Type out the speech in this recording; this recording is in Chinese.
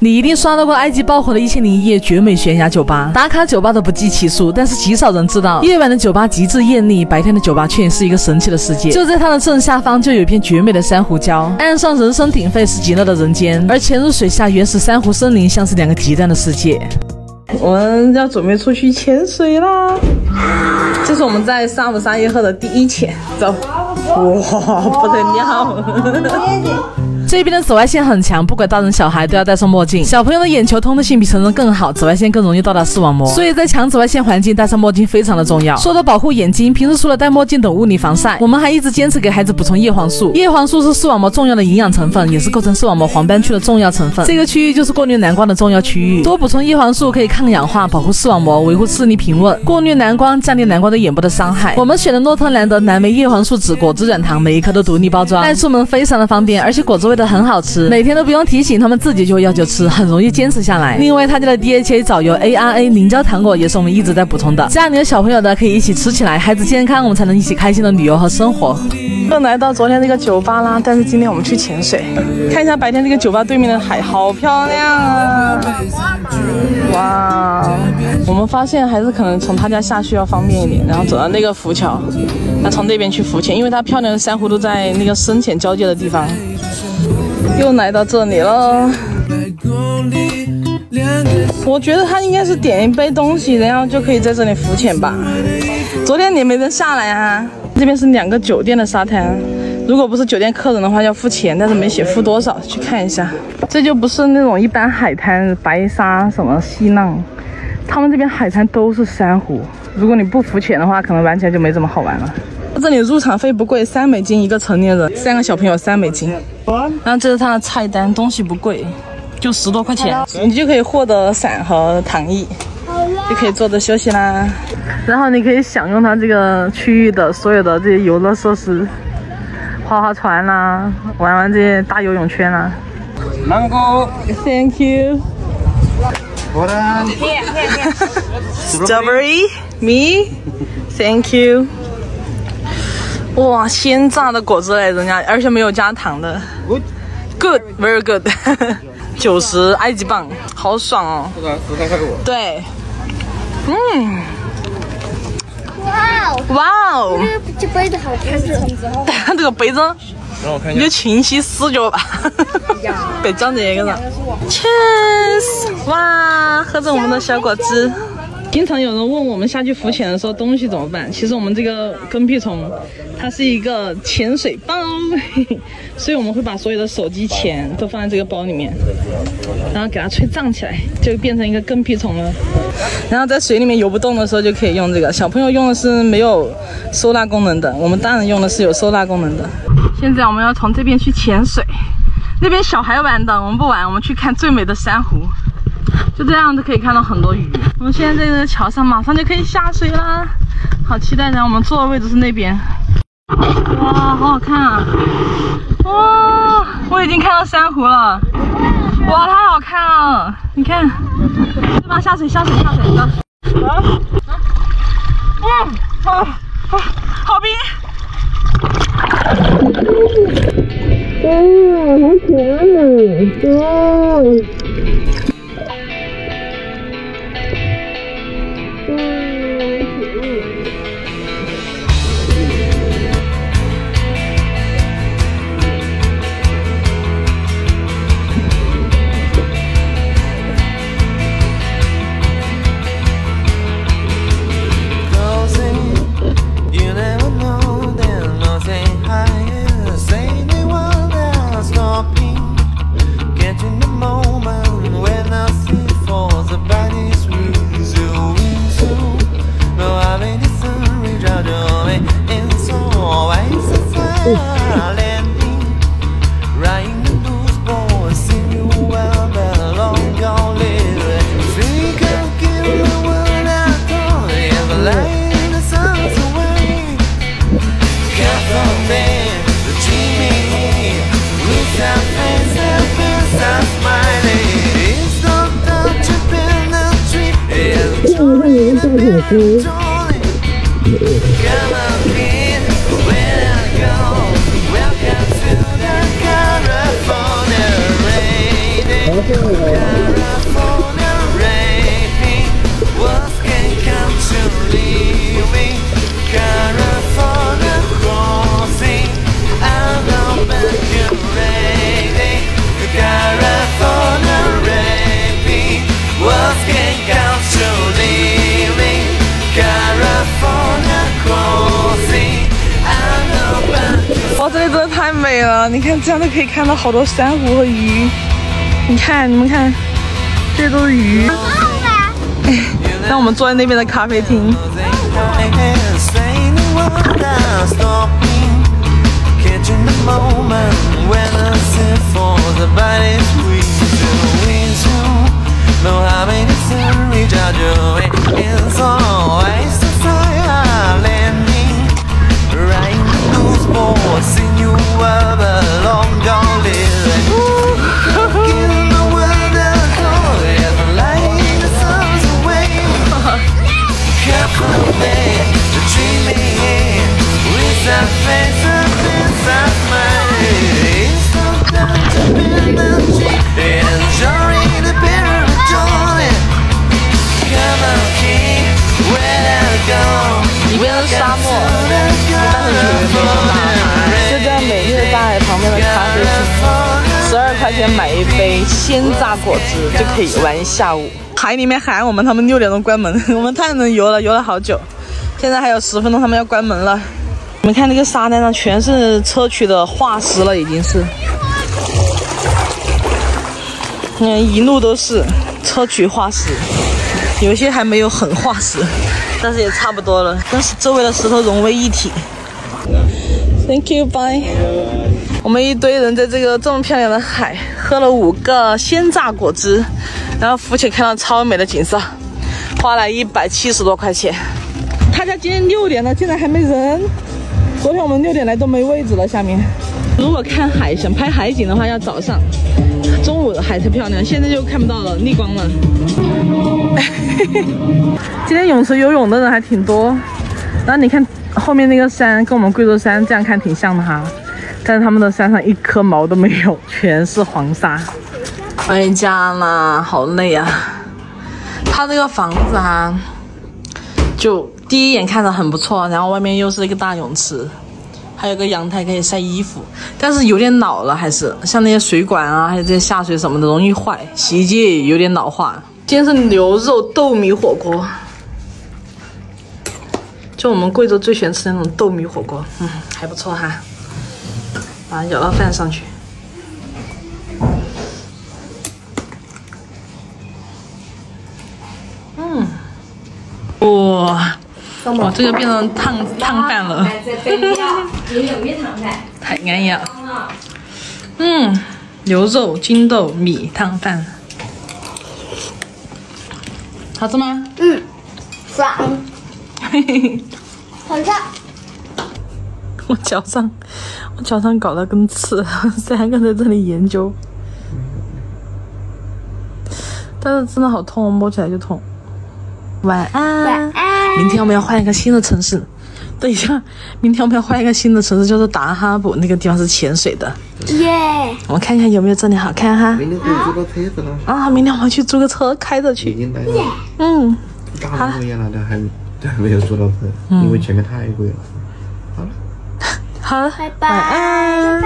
你一定刷到过埃及爆火的《1001夜》绝美悬崖酒吧，打卡酒吧都不计其数，但是极少人知道，夜晚的酒吧极致艳丽，白天的酒吧却也是一个神奇的世界。就在它的正下方，就有一片绝美的珊瑚礁，岸上人声鼎沸，是极乐的人间，而潜入水下原始珊瑚森林，像是两个极端的世界。我们要准备出去潜水啦！这是我们在沙姆沙耶赫的第一潜，走！哇，不得了！这边的紫外线很强，不管大人小孩都要戴上墨镜。小朋友的眼球通透性比成人更好，紫外线更容易到达视网膜，所以在强紫外线环境，戴上墨镜非常的重要。说到保护眼睛，平时除了戴墨镜等物理防晒，我们还一直坚持给孩子补充叶黄素。叶黄素是视网膜重要的营养成分，也是构成视网膜黄斑区的重要成分。这个区域就是过滤蓝光的重要区域。多补充叶黄素可以抗氧化，保护视网膜，维护视力平稳，过滤蓝光，降低蓝光对眼部的伤害。我们选的诺特兰德蓝莓叶黄素籽果汁软糖，每一颗都独立包装，带出门非常的方便，而且果汁味。 很好吃，每天都不用提醒，他们自己就会要求吃，很容易坚持下来。另外，他家的 DHA 藻油 ARA 凝胶糖果也是我们一直在补充的，家里的小朋友的可以一起吃起来，孩子健康，我们才能一起开心的旅游和生活。又来到昨天这个酒吧啦，但是今天我们去潜水，看一下白天这个酒吧对面的海，好漂亮啊！哇，我们发现还是可能从他家下去要方便一点，然后走到那个浮桥，那从那边去浮潜，因为它漂亮的珊瑚都在那个深浅交界的地方。 又来到这里了，我觉得他应该是点一杯东西，然后就可以在这里浮潜吧。昨天也没人下来啊。这边是两个酒店的沙滩，如果不是酒店客人的话要付钱，但是没写付多少，去看一下。这就不是那种一般海滩，白沙什么细浪，他们这边海滩都是珊瑚。如果你不浮潜的话，可能玩起来就没怎么好玩了。 这里入场费不贵，$3一个成年人，3个小朋友$3。然后这是它的菜单，东西不贵，就10多块钱，你就可以获得伞和躺椅，就可以坐着休息啦。然后你可以享用它这个区域的所有的这些游乐设施，划划船啦、啊，玩玩这些大游泳圈啦、啊。Mango，Thank you。Strawberry，me，Thank you。 哇，鲜榨的果汁嘞，人家而且没有加糖的 ，good，very good， 90 埃及镑，好爽哦！对，嗯，哇哦，这杯子好看，这个杯子，让我看一下，你就勤洗四脚吧，别讲这个了 ，cheers， 哇，喝着我们的小果汁。 经常有人问我们下去浮潜的时候东西怎么办？其实我们这个跟屁虫，它是一个潜水包，所以我们会把所有的手机钱都放在这个包里面，然后给它吹胀起来，就变成一个跟屁虫了。然后在水里面游不动的时候就可以用这个。小朋友用的是没有收纳功能的，我们大人用的是有收纳功能的。现在我们要从这边去潜水，那边小孩玩的我们不玩，我们去看最美的珊瑚。 就这样子可以看到很多鱼。我们现在在这个桥上，马上就可以下水啦，好期待！然后我们坐的位置是那边，哇，好好看啊！哇，我已经看到珊瑚了，哇，太好看了！你看，对吧？下水，下水，下水！走。好冰！好可爱！ Welcome to the California rain. 哇，这里真的太美了！你看，这样就可以看到好多珊瑚和鱼。你看，你们看，这些都是鱼。那我们坐在那边的咖啡厅。里面是沙漠，但是你可以去大海，就在美丽的大海旁边的咖啡厅，12块钱买一杯鲜榨果汁就可以玩一下午。海里面喊我们，他们6点钟关门，我们太能游了，游了好久。现在还有10分钟，他们要关门了。你们看那个沙滩上全是砗磲的化石了，已经是，一路都是砗磲化石。 有一些还没有很化石，但是也差不多了，跟周围的石头融为一体。Thank you, bye。我们一堆人在这么漂亮的海喝了5个鲜榨果汁，然后浮潜看到超美的景色，花了170多块钱。他家今天6点了，竟然还没人。昨天我们6点来都没位置了，下面。如果看海想拍海景的话，要早上。 中午的海才漂亮，现在就看不到了，逆光了。今天泳池游泳的人还挺多，然后你看后面那个山跟我们贵州山这样看挺像的哈，但是他们的山上一颗毛都没有，全是黄沙。回家啦，好累啊！他这个房子啊，就第一眼看着很不错，然后外面又是一个大泳池。 还有个阳台可以晒衣服，但是有点老了，还是像那些水管啊，还有这些下水什么的容易坏。洗衣机也有点老化。今天是牛肉豆米火锅，就我们贵州最喜欢吃那种豆米火锅，还不错哈。把它舀到饭上去。哇！ 哇，这个变成烫饭了，太安逸了。牛肉、筋豆、米烫饭，好吃吗？爽。嘿嘿嘿，好吃。我脚上搞得跟刺了，3个在这里研究，但是真的好痛，我摸起来就痛。晚安。晚安。 明天我们要换一个新的城市，等一下，明天我们要换一个新的城市，就是达哈布那个地方是潜水的。耶！我们看看有没有这里好看哈。明天可以租个车子了。啊，明天我们去租个车开着去。大陆也来的还没有租到车，因为前面太贵了。好了，好了，拜拜，晚安。